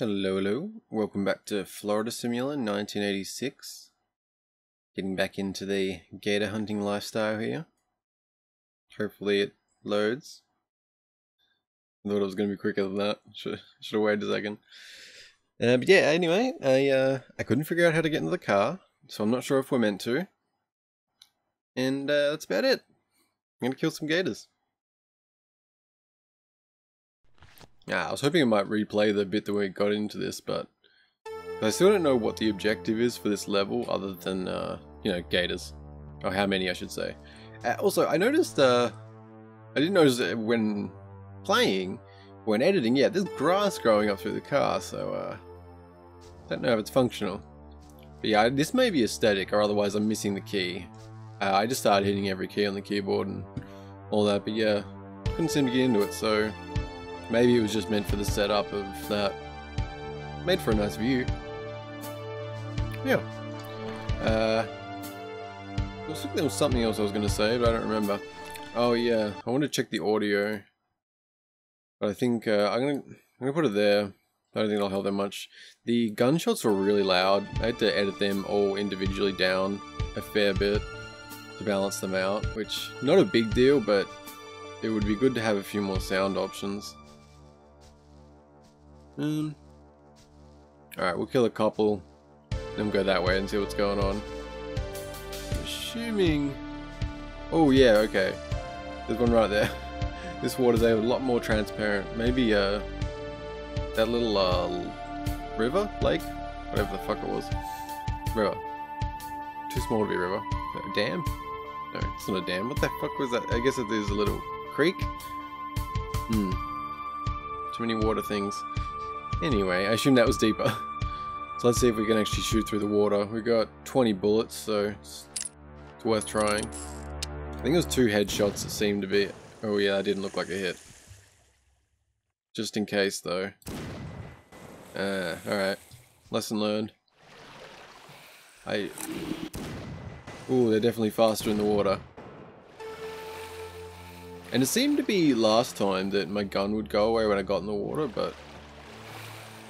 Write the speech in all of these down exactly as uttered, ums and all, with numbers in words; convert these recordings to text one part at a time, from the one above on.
Hello, hello. Welcome back to Florida Simulator nineteen eighty-six. Getting back into the gator hunting lifestyle here. Hopefully it loads. I thought it was going to be quicker than that. Should have waited a second. Uh, but yeah, anyway, I, uh, I couldn't figure out how to get into the car, so I'm not sure if we're meant to. And uh, that's about it. I'm going to kill some gators. Ah, I was hoping I might replay the bit that we got into this, but I still don't know what the objective is for this level other than, uh, you know, gators. Or how many, I should say. Uh, also, I noticed, uh, I didn't notice that when playing, when editing, yeah, there's grass growing up through the car, so, uh, don't know if it's functional. But yeah, this may be aesthetic, or otherwise I'm missing the key. Uh, I just started hitting every key on the keyboard and all that, but yeah, couldn't seem to get into it, so... Maybe it was just meant for the setup of that. Made for a nice view. Yeah. Uh, I think there was something else I was going to say, but I don't remember. Oh yeah, I want to check the audio. But I think uh, I'm going to I'm gonna put it there. I don't think it'll help that much. The gunshots were really loud. I had to edit them all individually down a fair bit to balance them out, which not a big deal, but it would be good to have a few more sound options. Um, Alright, we'll kill a couple, then we'll go that way and see what's going on. Assuming... Oh yeah, okay. There's one right there. This water's a lot more transparent. Maybe uh, that little uh, river? Lake? Whatever the fuck it was. River. Too small to be a river. Is that a dam? No, it's not a dam. What the fuck was that? I guess it is a little creek? Hmm. Too many water things. Anyway, I assume that was deeper. So let's see if we can actually shoot through the water. We got twenty bullets, so it's worth trying. I think it was two headshots that seemed to be... Oh yeah, that didn't look like a hit. Just in case, though. Uh, alright. Lesson learned. I... Ooh, they're definitely faster in the water. And it seemed to be last time that my gun would go away when I got in the water, but...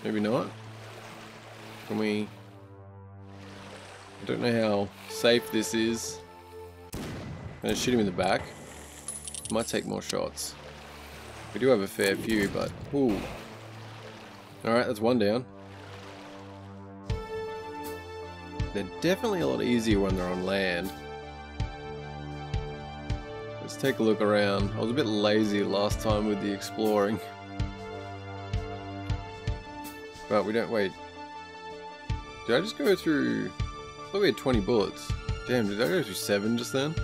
Maybe not. Can we... I don't know how safe this is. I'm gonna shoot him in the back. Might take more shots. We do have a fair few, but... Ooh. Alright, that's one down. They're definitely a lot easier when they're on land. Let's take a look around. I was a bit lazy last time with the exploring. But we don't... Wait. Did I just go through... I thought we had twenty bullets. Damn, did I go through seven just then?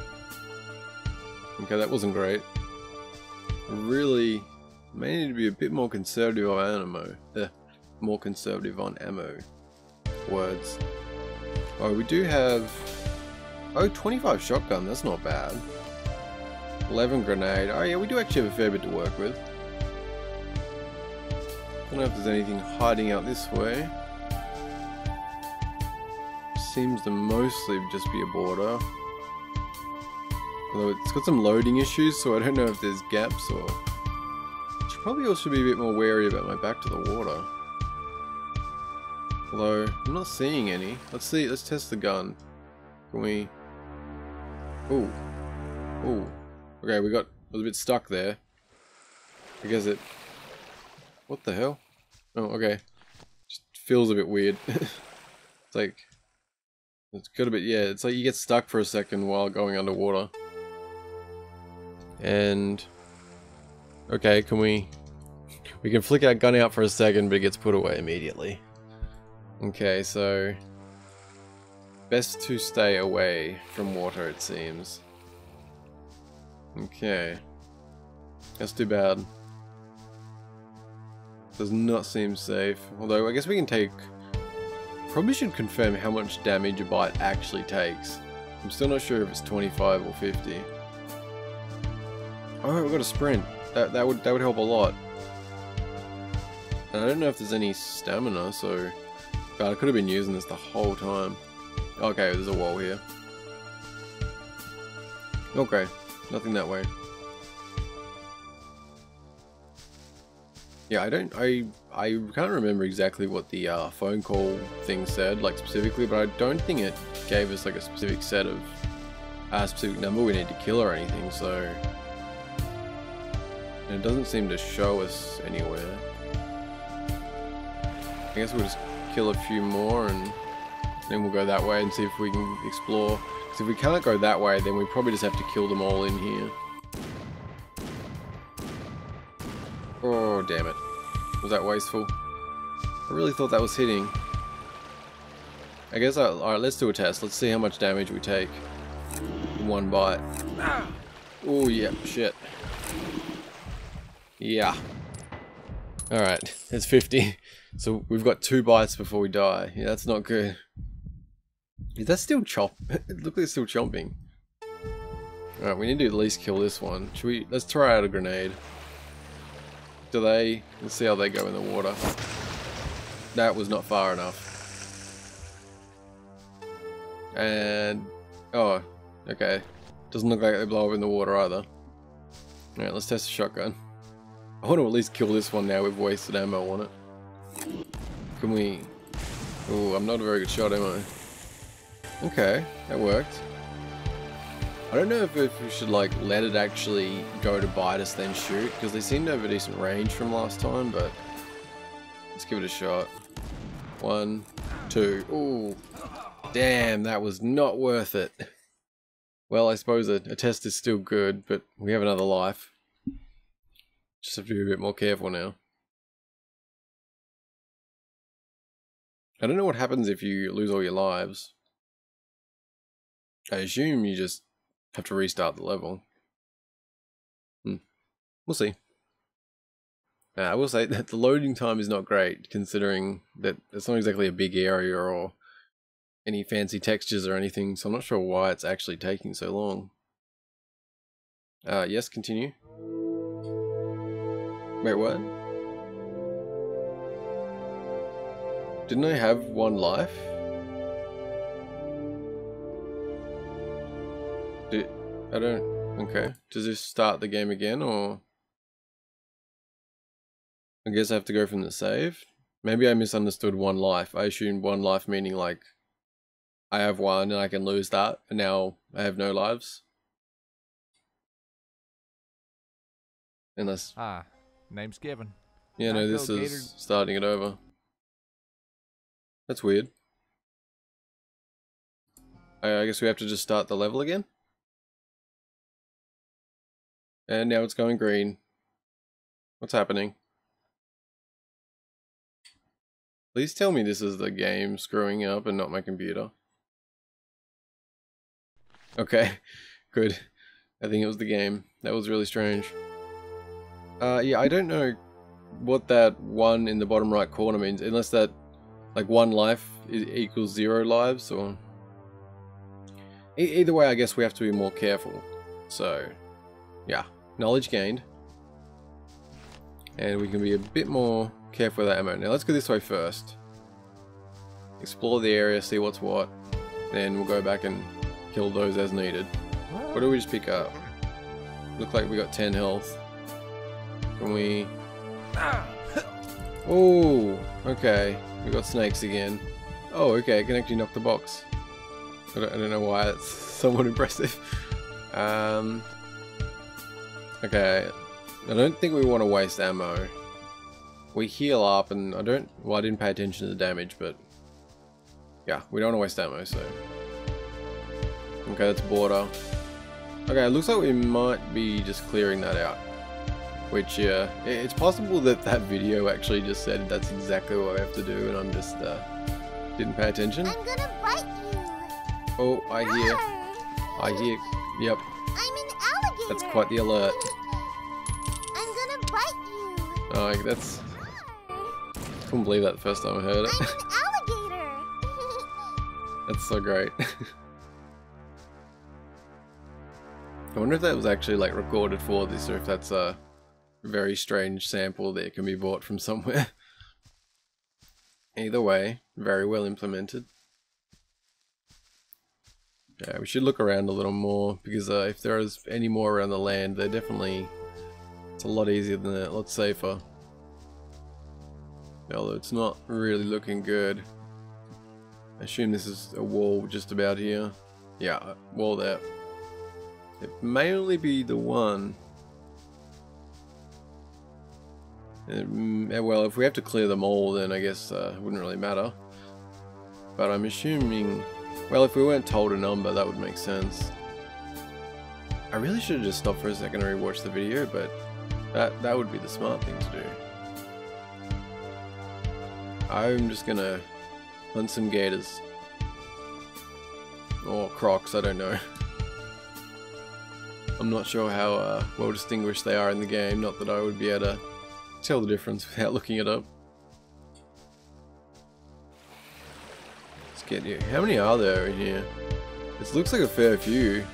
Okay, that wasn't great. Really... May need to be a bit more conservative on ammo. Eh, more conservative on ammo. Words. Oh, we do have... Oh, twenty-five shotgun. That's not bad. eleven grenade. Oh yeah, we do actually have a fair bit to work with. Don't know if there's anything hiding out this way. Seems to mostly just be a border. Although it's got some loading issues, so I don't know if there's gaps or... Should probably also be a bit more wary about my back to the water. Although, I'm not seeing any. Let's see, let's test the gun. Can we... Ooh. Ooh. Okay, we got... I was a bit stuck there. I guess it... What the hell? Oh, okay. Just feels a bit weird. It's like... It's got a bit... Yeah, it's like you get stuck for a second while going underwater. And... Okay, can we... We can flick our gun out for a second, but it gets put away immediately. Okay, so... Best to stay away from water, it seems. Okay. That's too bad. Does not seem safe. Although, I guess we can take... Probably should confirm how much damage a bite actually takes. I'm still not sure if it's twenty-five or fifty. Oh, we've got a sprint. That, that, would, that would help a lot. And I don't know if there's any stamina, so... God, I could have been using this the whole time. Okay, there's a wall here. Okay, nothing that way. Yeah, I don't, I I can't remember exactly what the uh, phone call thing said, like specifically, but I don't think it gave us like a specific set of, a uh, specific number we need to kill or anything, so. And it doesn't seem to show us anywhere. I guess we'll just kill a few more and then we'll go that way and see if we can explore. Because if we can't go that way, then we probably just have to kill them all in here. Oh, damn it. Was that wasteful? I really thought that was hitting. I guess, I, all right, let's do a test. Let's see how much damage we take. One bite. Oh, yeah, shit. Yeah. All right, it's fifty. So we've got two bites before we die. Yeah, that's not good. Is that still chop? It looks like it's still chomping. All right, we need to at least kill this one. Should we? Let's try out a grenade. Do they? Let's see how they go in the water. That was not far enough. And oh, okay. Doesn't look like they blow up in the water either. All right, let's test the shotgun. I want to at least kill this one now we've wasted ammo on it. Can we... Ooh, I'm not a very good shot, am I? Okay, that worked. I don't know if, if we should like let it actually go to bite us then shoot, because they seem to have a decent range from last time, but let's give it a shot. One, two, ooh. Damn, that was not worth it. Well, I suppose a, a test is still good, but we have another life. Just have to be a bit more careful now. I don't know what happens if you lose all your lives. I assume you just have to restart the level. Hmm. We'll see. Now, I will say that the loading time is not great, considering that it's not exactly a big area or any fancy textures or anything, so I'm not sure why it's actually taking so long. Uh, yes, continue. Wait, what? Didn't I have one life? Did, I don't... Okay. Does this start the game again, or... I guess I have to go from the save? Maybe I misunderstood one life. I assumed one life meaning, like, I have one and I can lose that, and now I have no lives. Unless... Ah. Name's given. Yeah, no, this is starting it over. That's weird. I, I guess we have to just start the level again. And now it's going green. What's happening? Please tell me this is the game screwing up and not my computer. Okay, good. I think it was the game. That was really strange. Uh, yeah, I don't know what that one in the bottom right corner means, unless that, like, one life is, equals zero lives, or... E either way, I guess we have to be more careful. So, yeah, knowledge gained. And we can be a bit more careful with our ammo. Now, let's go this way first. Explore the area, see what's what, then we'll go back and kill those as needed. What do we just pick up? Look like we got ten health. Can we... Oh, okay. We got snakes again. Oh, okay. I can actually knock the box. I don't, I don't know why it's somewhat impressive. Um, okay. I don't think we want to waste ammo. We heal up and I don't... Well, I didn't pay attention to the damage, but... Yeah, we don't want to waste ammo, so... Okay, that's border. Okay, it looks like we might be just clearing that out. Which, yeah, uh, it's possible that that video actually just said that's exactly what I have to do, and I'm just, uh, didn't pay attention. I'm gonna bite you! Oh, I Roar. hear. I hear. Yep. I'm an alligator! That's quite the alert. I'm gonna bite you! Oh, like, that's... I couldn't believe that the first time I heard it. I'm an alligator! That's so great. I wonder if that was actually, like, recorded for this, or if that's, uh... very strange sample that can be bought from somewhere. Either way, very well implemented. Yeah, we should look around a little more, because uh, if there is any more around the land, they're definitely... It's a lot easier than that, a lot safer. although it's not really looking good. I assume this is a wall just about here. Yeah, wall there. It may only be the one. And, well, if we have to clear them all, then I guess uh, it wouldn't really matter. But I'm assuming, well, if we weren't told a number, that would make sense. I really should have just stopped for a second and rewatched the video, but that, that would be the smart thing to do. I'm just gonna hunt some gators. Or crocs, I don't know. I'm not sure how uh, well distinguished they are in the game, not that I would be able to tell the difference without looking it up. Let's get here. How many are there in here? It looks like a fair few.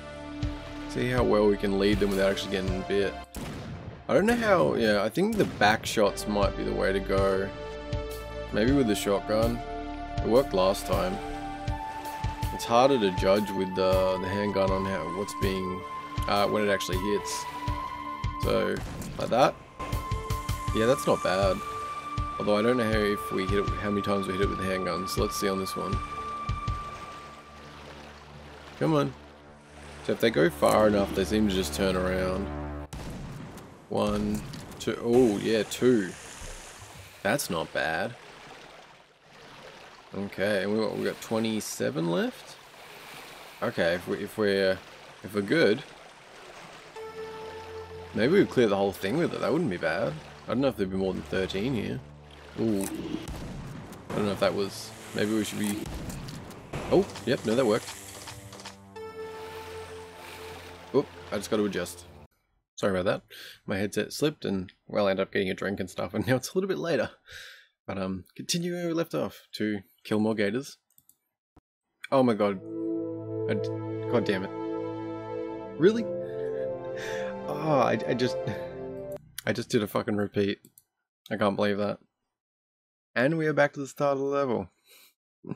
See how well we can lead them without actually getting bit. I don't know how, yeah, I think the back shots might be the way to go. Maybe with the shotgun. It worked last time. It's harder to judge with the, the handgun on how what's being, uh, when it actually hits. So, like that. Yeah, that's not bad. Although I don't know how if we hit it, how many times we hit it with the handgun. So let's see on this one. Come on. So if they go far enough, they seem to just turn around. One, two. Oh yeah, two. That's not bad. Okay, and we got, we got twenty-seven left. Okay, if we if we're if we're good, maybe we'd clear the whole thing with it. That wouldn't be bad. I don't know if there'd be more than thirteen here. Ooh. I don't know if that was... Maybe we should be... Oh, yep, no, that worked. Oop, I just got to adjust. Sorry about that. My headset slipped and, well, I ended up getting a drink and stuff, and now it's a little bit later. But, um, continue where we left off to kill more gators. Oh my god. I, god damn it. Really? Oh, I, I just... I just did a fucking repeat. I can't believe that. And we are back to the start of the level. Oh,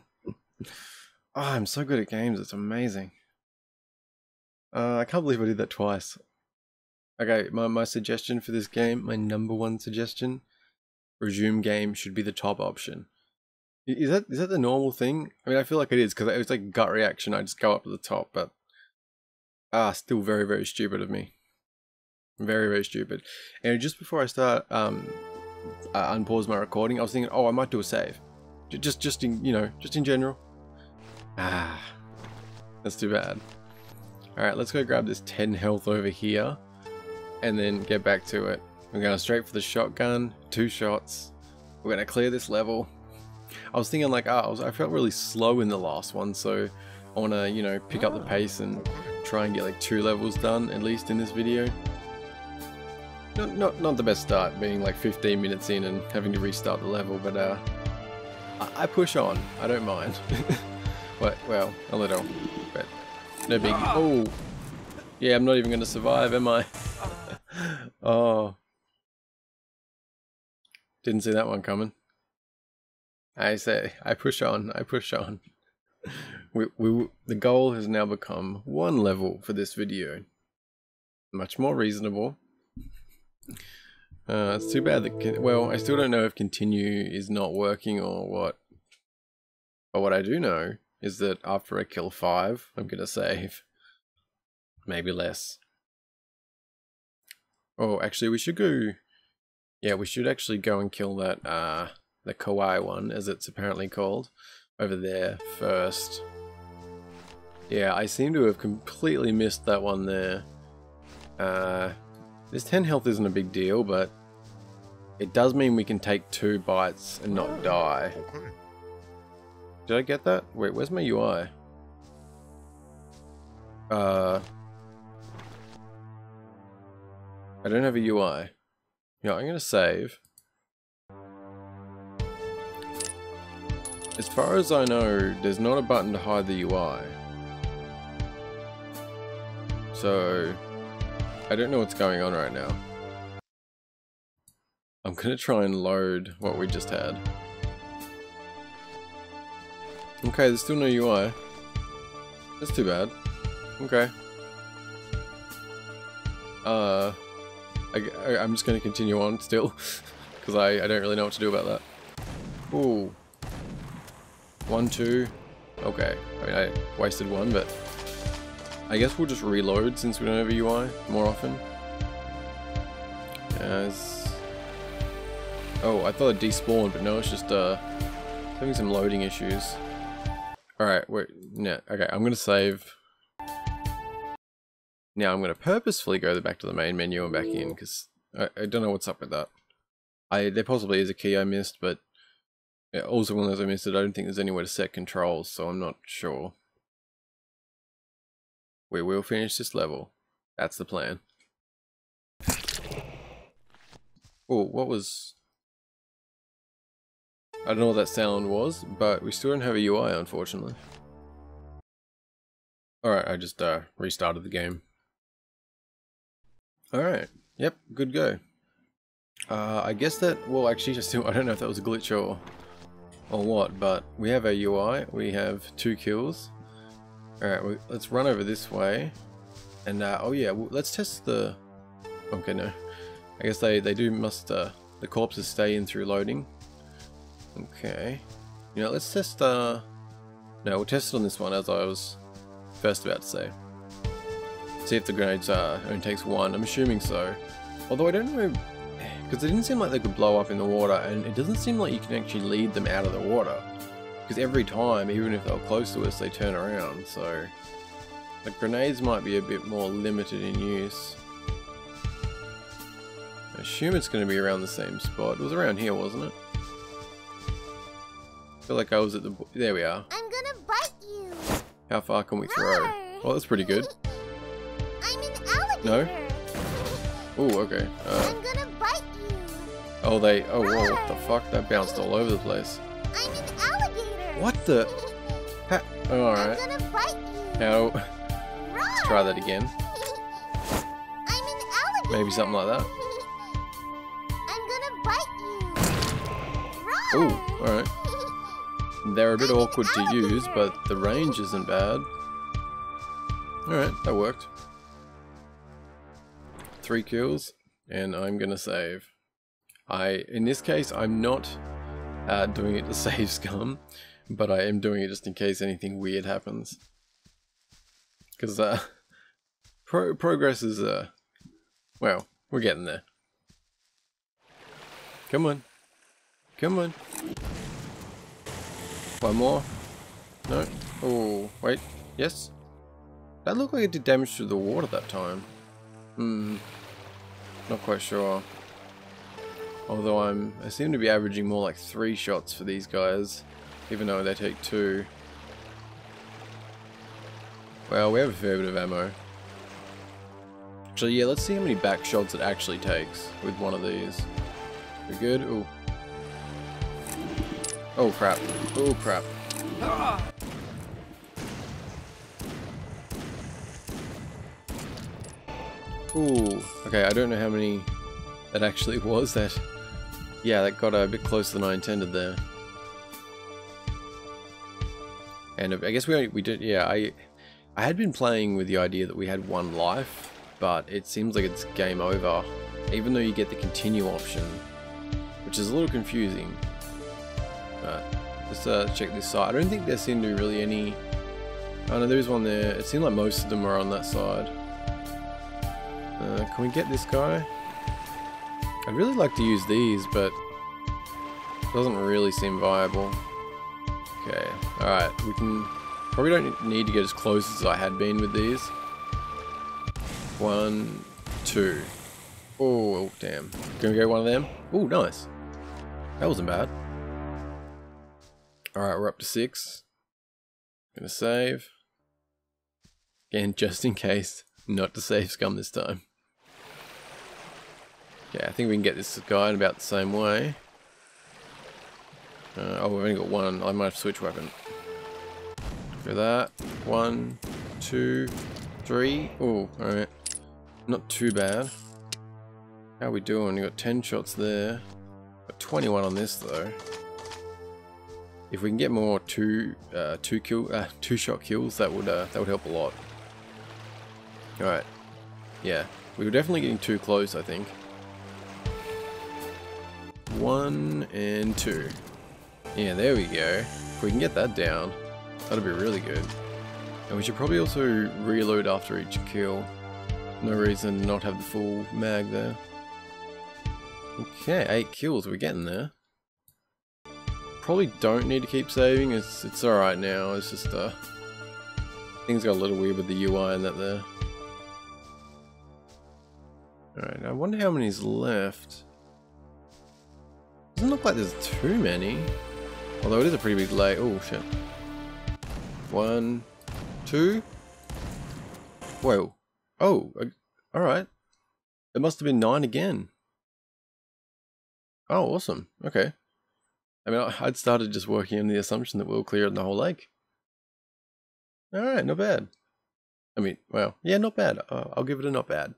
I'm so good at games, it's amazing. Uh, I can't believe I did that twice. Okay, my, my suggestion for this game, my number one suggestion, resume game should be the top option. Is that is that the normal thing? I mean, I feel like it is, because it's like gut reaction, I just go up to the top, but... Ah, still very, very stupid of me. Very, very stupid. And just before I start, um, I unpause my recording, I was thinking, oh, I might do a save. Just, just in, you know, just in general. Ah, that's too bad. Alright, let's go grab this ten health over here, and then get back to it. We're going straight for the shotgun, two shots. We're going to clear this level. I was thinking like, ah, I, was, I felt really slow in the last one, so I want to, you know, pick up the pace and try and get like two levels done, at least in this video. Not, not, not the best start, being like fifteen minutes in and having to restart the level, but uh, I, I push on. I don't mind. But, well, a little, but no big. Oh, yeah, I'm not even going to survive, am I? Oh, didn't see that one coming. I say, I push on. I push on. we, we, the goal has now become one level for this video. Much more reasonable. Uh, it's too bad that, well, I still don't know if continue is not working or what. But what I do know is that after I kill five, I'm gonna save. Maybe less. Oh, actually we should go, yeah, we should actually go and kill that, uh, the kawaii one, as it's apparently called, over there first. Yeah, I seem to have completely missed that one there. Uh... This ten health isn't a big deal, but it does mean we can take two bites and not die. Did I get that? Wait, where's my U I? Uh, I don't have a U I. Yeah, I'm gonna save. As far as I know, there's not a button to hide the U I. So... I don't know what's going on right now. I'm gonna try and load what we just had. Okay, there's still no U I. That's too bad. Okay. Uh, I, I, I'm just gonna continue on still, because I, I don't really know what to do about that. Ooh. One, two. Okay. I mean, I wasted one, but I guess we'll just reload since we don't have a U I more often. As... Oh, I thought it despawned, but no, it's just uh, having some loading issues. Alright, wait, no, okay, I'm gonna save. Now I'm gonna purposefully go back to the main menu and back in, because I, I don't know what's up with that. I There possibly is a key I missed, but yeah, also one of those I missed it, I don't think there's anywhere to set controls, so I'm not sure. We will finish this level. That's the plan. Oh, what was... I don't know what that sound was, but we still don't have a U I, unfortunately. Alright, I just uh, restarted the game. Alright, yep, good go. Uh, I guess that, well actually, I, still, I don't know if that was a glitch or, or what, but we have our U I, we have two kills. Alright, well, let's run over this way. And, uh, oh yeah, well, let's test the... Okay, no. I guess they, they do must, uh, the corpses stay in through loading. Okay. You know, let's test, uh... No, we'll test it on this one, as I was first about to say. See if the grenades, uh, only takes one. I'm assuming so. Although I don't know... Because it didn't seem like they could blow up in the water, and it doesn't seem like you can actually lead them out of the water. Because every time, even if they were close to us, they turn around, so... Like, grenades might be a bit more limited in use. I assume it's going to be around the same spot. It was around here, wasn't it? I feel like I was at the... B there we are. I'm gonna bite you! How far can we throw? Rawr. Well, that's pretty good. I'm an alligator! No? Ooh, okay. Uh, I'm gonna bite you! Oh, they... Oh, whoa, what the fuck? That bounced all over the place. I'm an alligator! What the... Ha oh, alright. I'm gonna bite you! No. Let's try that again. I'm an alligator! Maybe something like that. I'm gonna bite you! Ooh, alright. They're a bit awkward to use, but the range isn't bad. Alright, that worked. Three kills, and I'm gonna save. I, in this case, I'm not uh, doing it to save scum, but I am doing it just in case anything weird happens. Because uh, pro progress is, uh, well, we're getting there. Come on. Come on. One more. No. Oh, wait. Yes. That looked like it did damage to the water that time. Hmm. Not quite sure. Although I'm, I seem to be averaging more like three shots for these guys, even though they take two. Well, we have a fair bit of ammo. Actually, yeah, let's see how many back shots it actually takes with one of these. We good? Ooh. Oh crap. Oh crap. Ah! Ooh. Okay, I don't know how many that actually was that. Yeah, that got a bit closer than I intended there. And I guess we we did yeah, I I had been playing with the idea that we had one life, but it seems like it's game over, even though you get the continue option, which is a little confusing. Right. Let's uh, check this side. I don't think there seem to be really any... Oh no, there is one there. It seemed like most of them are on that side. Uh, can we get this guy? I'd really like to use these, but it doesn't really seem viable. Okay, alright. We can... Probably don't need to get as close as I had been with these. One, two. Oh, damn. Can we get one of them? Oh, nice. That wasn't bad. Alright, we're up to six. Gonna save. Again, just in case. Not to save scum this time. Okay, I think we can get this guy in about the same way. Uh, oh, we've only got one. I might have to switch weapon. Do that. One, two, three. Oh, alright. Not too bad. How are we doing? We got ten shots there. Got twenty-one on this, though. If we can get more two, uh, two kill, uh, two shot kills, that would uh, that would help a lot. All right, yeah, we were definitely getting too close, I think. One and two. Yeah, there we go. If we can get that down, that'll be really good. And we should probably also reload after each kill. No reason not have the full mag there. Okay, eight kills, we're getting there. Probably don't need to keep saving, it's it's alright now, it's just uh things got a little weird with the U I and that there. Alright, I wonder how many's left. Doesn't look like there's too many. Although it is a pretty big lay. Oh shit. One, two. Whoa. Oh, alright. It must have been nine again. Oh, awesome. Okay. I mean, I'd started just working on the assumption that we'll clear the whole lake. Alright, not bad. I mean, well, yeah, not bad. Uh, I'll give it a not bad.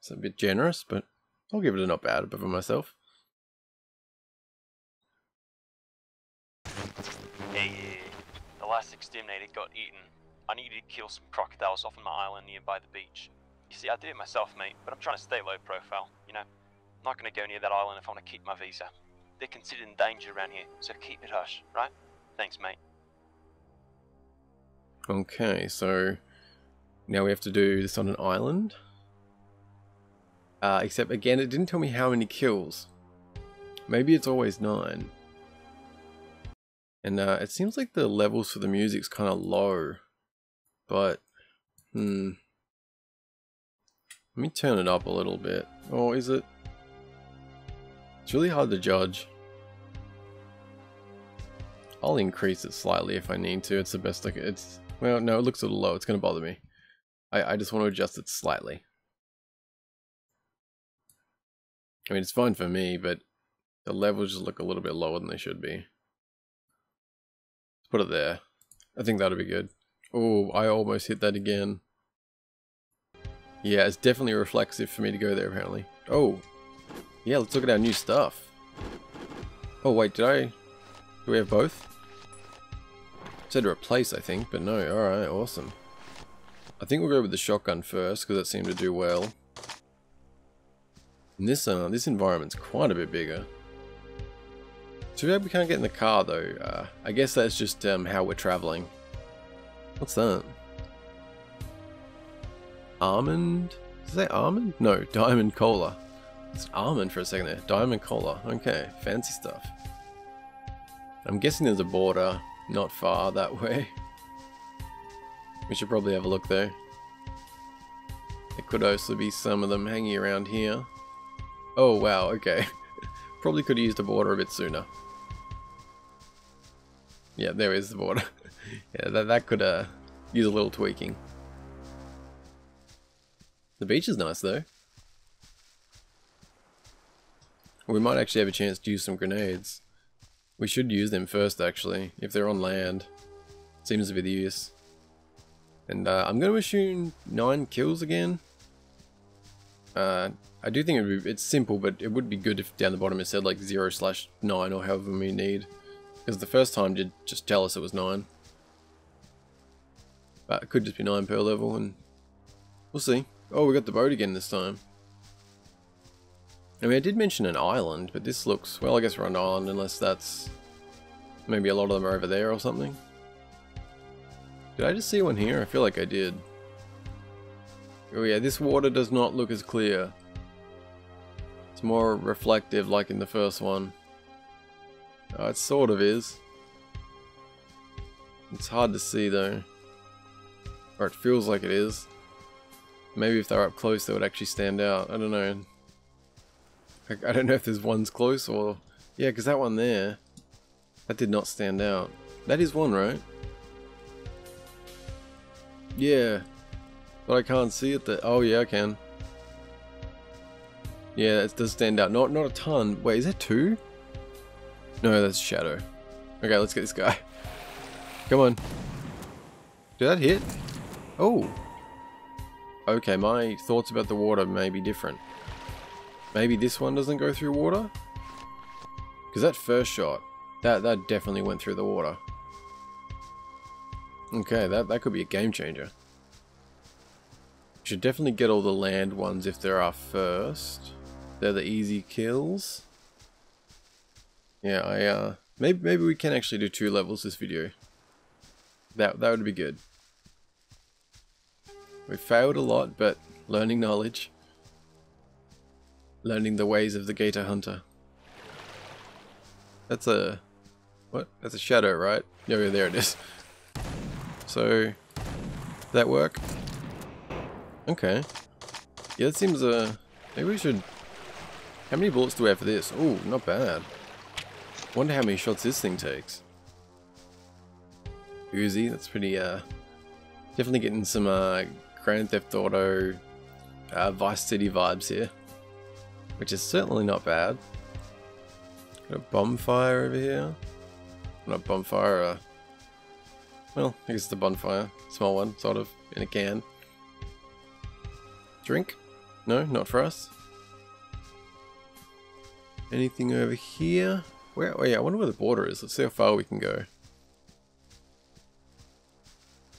It's a bit generous, but I'll give it a not bad for myself. Hey, the last exterminator got eaten. I needed to kill some crocodiles off on my island nearby the beach. You see, I did it myself, mate, but I'm trying to stay low profile, you know. I'm not going to go near that island if I want to keep my visa. They're considered in danger around here, so keep it hush, right? Thanks, mate. Okay, so now we have to do this on an island. Uh, except, again, it didn't tell me how many kills. Maybe it's always nine. And uh, it seems like the levels for the music's kind of low. But, hmm. Let me turn it up a little bit. Or is it? It's really hard to judge. I'll increase it slightly if I need to. It's the best I can. It's, well, no, it looks a little low. It's going to bother me. I, I just want to adjust it slightly. I mean, it's fine for me, but the levels just look a little bit lower than they should be. Let's put it there. I think that'll be good. Oh, I almost hit that again. Yeah, it's definitely reflexive for me to go there, apparently. Oh, yeah, let's look at our new stuff. Oh, wait, did I... Do we have both? It said replace, I think, but no. Alright, awesome. I think we'll go with the shotgun first, because that seemed to do well. And this, uh, this environment's quite a bit bigger. Too bad we can't get in the car, though. Uh, I guess that's just um, how we're traveling. What's that? Almond? Is that almond? No, diamond cola. It's almond for a second there. Diamond cola. Okay, fancy stuff. I'm guessing there's a border not far that way. We should probably have a look there. There could also be some of them hanging around here. Oh wow, okay. Probably could have used a border a bit sooner. Yeah, there is the border. Yeah, that, that could uh, use a little tweaking. The beach is nice though. We might actually have a chance to use some grenades. We should use them first actually, if they're on land. Seems to be the use. And uh, I'm going to assume nine kills again. Uh, I do think it'd be, it's simple, but it would be good if down the bottom it said like zero slash nine or however we need. Because the first time did just tell us it was nine. But it could just be nine per level and we'll see. Oh, we got the boat again this time. I mean, I did mention an island, but this looks... Well, I guess we're on an island, unless that's... Maybe a lot of them are over there or something. Did I just see one here? I feel like I did. Oh yeah, this water does not look as clear. It's more reflective, like in the first one. Oh, it sort of is. It's hard to see, though. Or it feels like it is. Maybe if they were up close, they would actually stand out. I don't know. I don't know if there's one's close or... Yeah, because that one there, that did not stand out. That is one, right? Yeah. But I can't see it there. Oh, yeah, I can. Yeah, it does stand out. Not, not a ton. Wait, is that two? No, that's shadow. Okay, let's get this guy. Come on. Did that hit? Oh. Okay, my thoughts about the water may be different. Maybe this one doesn't go through water? Because that first shot, that, that definitely went through the water. Okay, that, that could be a game changer. Should definitely get all the land ones if there are first. They're the easy kills. Yeah, I uh, Maybe maybe we can actually do two levels this video. That that would be good. We failed a lot, but learning knowledge. Learning the ways of the gator hunter. That's a... what? That's a shadow, right? Yeah, yeah, there it is. So, did that work? Okay. Yeah, that seems uh maybe we should... How many bullets do we have for this? Ooh, not bad. Wonder how many shots this thing takes. Uzi, that's pretty uh definitely getting some uh Grand Theft Auto uh, Vice City vibes here, which is certainly not bad. Got a bonfire over here. Not bonfire, uh, well, I guess it's a bonfire, small one, sort of, in a can. Drink? No, not for us. Anything over here? Where? Oh yeah, I wonder where the border is. Let's see how far we can go.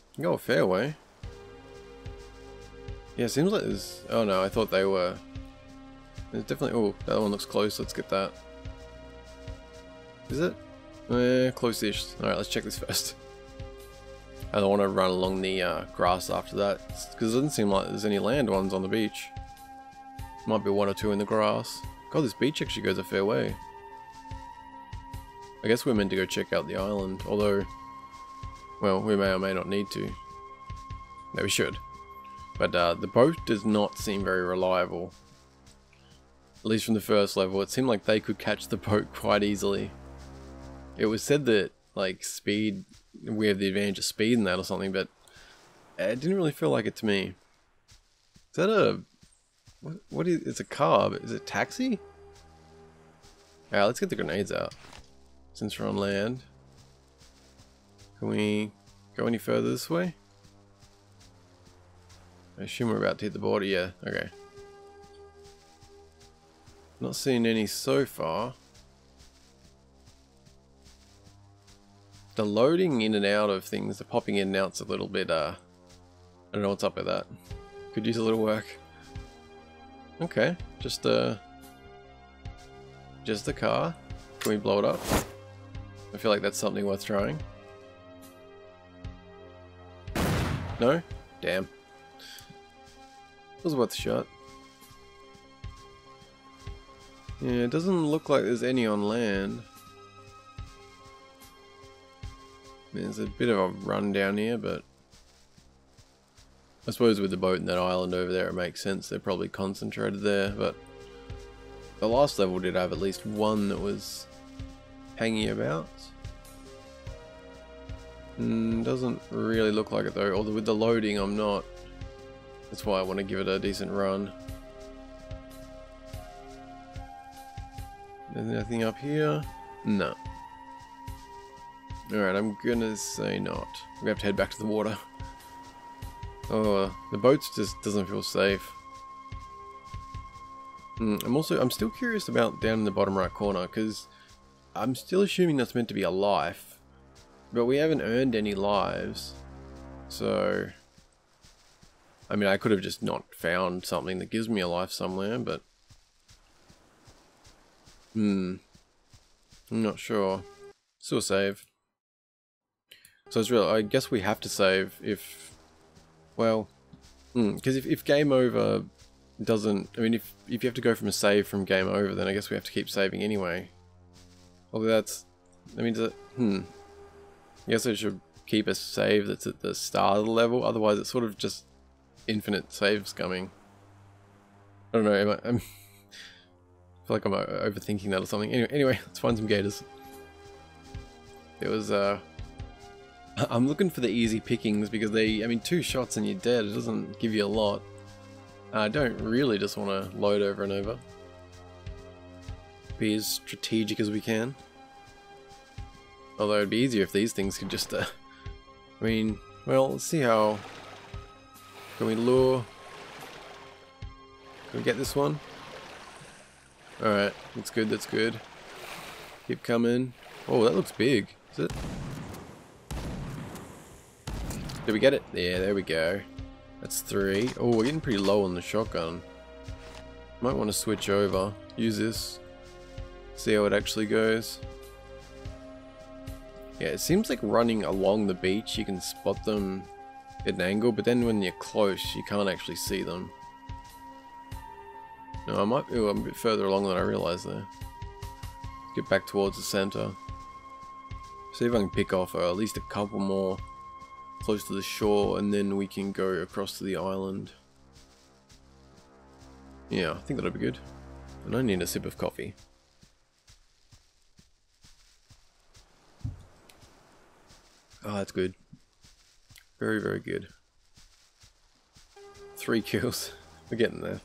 We can go a fair way. Yeah, it seems like there's... oh no, I thought they were... there's definitely... oh, that one looks close. Let's get that. Is it? Eh, close-ish. Alright, let's check this first. I don't want to run along the uh, grass after that, because it doesn't seem like there's any land ones on the beach. Might be one or two in the grass. God, this beach actually goes a fair way. I guess we're meant to go check out the island, although... well, we may or may not need to. No, we should. But uh, the boat does not seem very reliable. At least from the first level, it seemed like they could catch the boat quite easily. It was said that, like, speed, we have the advantage of speed in that or something, but it didn't really feel like it to me. Is that a... what, what is... it's a car, but is it a taxi? Alright, let's get the grenades out. Since we're on land. Can we go any further this way? I assume we're about to hit the border, yeah, okay. Not seeing any so far. The loading in and out of things, the popping in and out's a little bit, uh, I don't know what's up with that. Could use a little work. Okay, just, uh, just the car. Can we blow it up? I feel like that's something worth trying. No? Damn. It was worth a shot. Yeah, it doesn't look like there's any on land. There's a bit of a run down here, but... I suppose with the boat and that island over there, it makes sense. They're probably concentrated there, but... the last level did have at least one that was hanging about. Mm, doesn't really look like it though, although with the loading I'm not... that's why I want to give it a decent run. There's nothing up here? No. Alright, I'm gonna say not. We're gonna have to head back to the water. Oh, uh, the boat just doesn't feel safe. Mm, I'm also, I'm still curious about down in the bottom right corner, because I'm still assuming that's meant to be a life. But we haven't earned any lives. So... I mean, I could have just not found something that gives me a life somewhere, but... hmm. I'm not sure. Still save. So it's real. I guess we have to save if... well... because mm, if, if game over doesn't... I mean, if, if you have to go from a save from game over, then I guess we have to keep saving anyway. Although that's... I mean, does it... hmm. I guess I should keep a save that's at the start of the level, otherwise it's sort of just... infinite saves coming. I don't know, am I, I'm, I feel like I'm overthinking that or something. Anyway, anyway, let's find some gators. It was, uh, I'm looking for the easy pickings because they, I mean, two shots and you're dead. It doesn't give you a lot. I don't really just want to load over and over. Be as strategic as we can. Although it'd be easier if these things could just, uh, I mean, well, let's see how... can we lure? Can we get this one? Alright, that's good, that's good. Keep coming. Oh, that looks big. Is it? Did we get it? Yeah, there we go. That's three. Oh, we're getting pretty low on the shotgun. Might want to switch over. Use this. See how it actually goes. Yeah, it seems like running along the beach you can spot them at an angle, but then when you're close you can't actually see them. No, I might be a bit further along than I realised there. Get back towards the centre. See if I can pick off uh, at least a couple more close to the shore, and then we can go across to the island. Yeah, I think that'll be good. And I need a sip of coffee. Ah, oh, that's good. Very, very good. Three kills. We're getting there.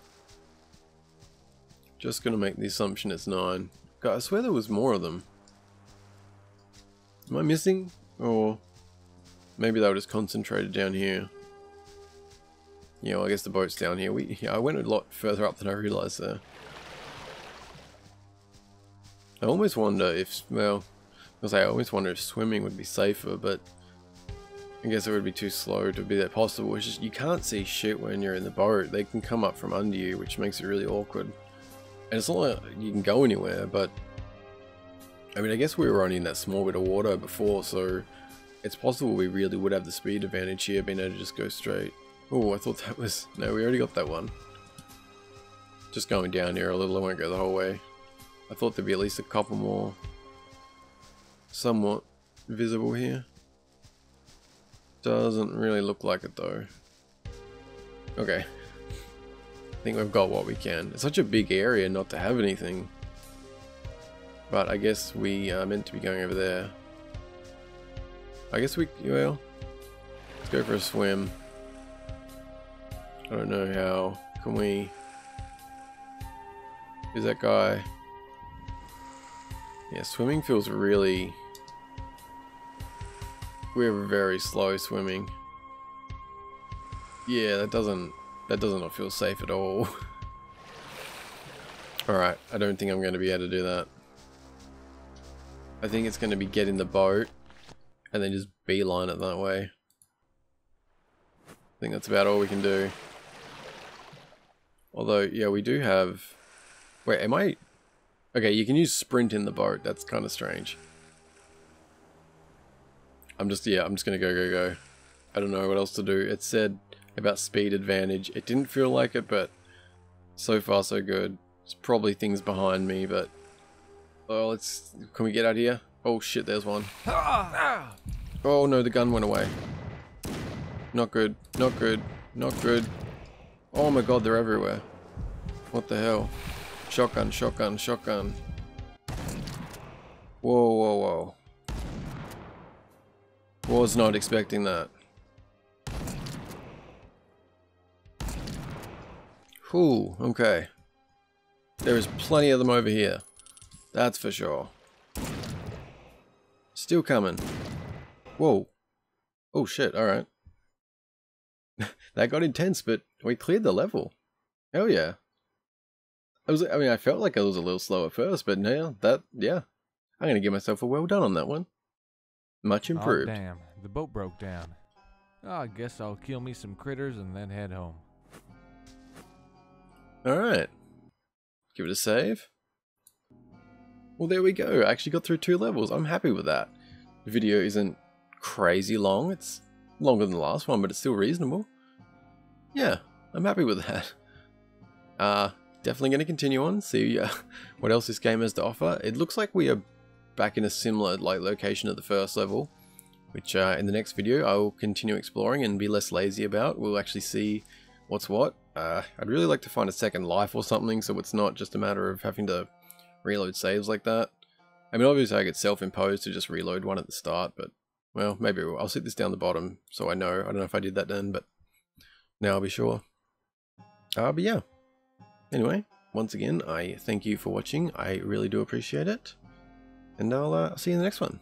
Just gonna make the assumption it's nine. God, I swear there was more of them. Am I missing? Or maybe they were just concentrated down here. Yeah, well, I guess the boat's down here. We, yeah, I went a lot further up than I realised there. I almost wonder if, well, I was like, I always wonder if swimming would be safer, but I guess it would be too slow to be that possible. It's just, you can't see shit when you're in the boat. They can come up from under you, which makes it really awkward. And it's not like you can go anywhere, but I mean, I guess we were only in that small bit of water before, so it's possible we really would have the speed advantage here, being able to just go straight. Oh, I thought that was... No, we already got that one. Just going down here a little, I won't go the whole way. I thought there'd be at least a couple more somewhat visible here. Doesn't really look like it though. Okay. I think we've got what we can. It's such a big area not to have anything. But I guess we are meant to be going over there. I guess we, well, let's go for a swim. I don't know how, can we, is that guy, yeah, swimming feels really, we're very slow swimming. Yeah, that doesn't, that does not feel safe at all. Alright, I don't think I'm going to be able to do that. I think it's going to be get in the boat and then just beeline it that way. I think that's about all we can do. Although, yeah, we do have... Wait, am I... Okay, you can use sprint in the boat. That's kind of strange. I'm just, yeah, I'm just going to go, go, go. I don't know what else to do. It said about speed advantage. It didn't feel like it, but so far so good. There's probably things behind me, but... Oh, let's... Can we get out of here? Oh shit, there's one. Ah! Oh no, the gun went away. Not good, not good, not good. Oh my god, they're everywhere. What the hell? Shotgun, shotgun, shotgun. Whoa, whoa, whoa. Was not expecting that. Ooh, okay. There is plenty of them over here. That's for sure. Still coming. Whoa. Oh shit, alright. That got intense, but we cleared the level. Hell yeah. I was, I mean, I felt like I was a little slow at first, but now that, yeah. I'm gonna give myself a well done on that one. Much improved. Oh, damn, the boat broke down. Oh, I guess I'll kill me some critters and then head home. Alright. Give it a save. Well, there we go. I actually got through two levels. I'm happy with that. The video isn't crazy long. It's longer than the last one, but it's still reasonable. Yeah, I'm happy with that. Uh, definitely going to continue on, see uh, what else this game has to offer. It looks like we are back in a similar like location of the first level, which uh, in the next video I will continue exploring and be less lazy about. We'll actually see what's what. Uh, I'd really like to find a second life or something, so it's not just a matter of having to reload saves like that. I mean, obviously I get self-imposed to just reload one at the start, but well, maybe I'll sit this down the bottom so I know. I don't know if I did that then, but now I'll be sure. Uh, but yeah, anyway, once again, I thank you for watching. I really do appreciate it, and I'll uh, see you in the next one.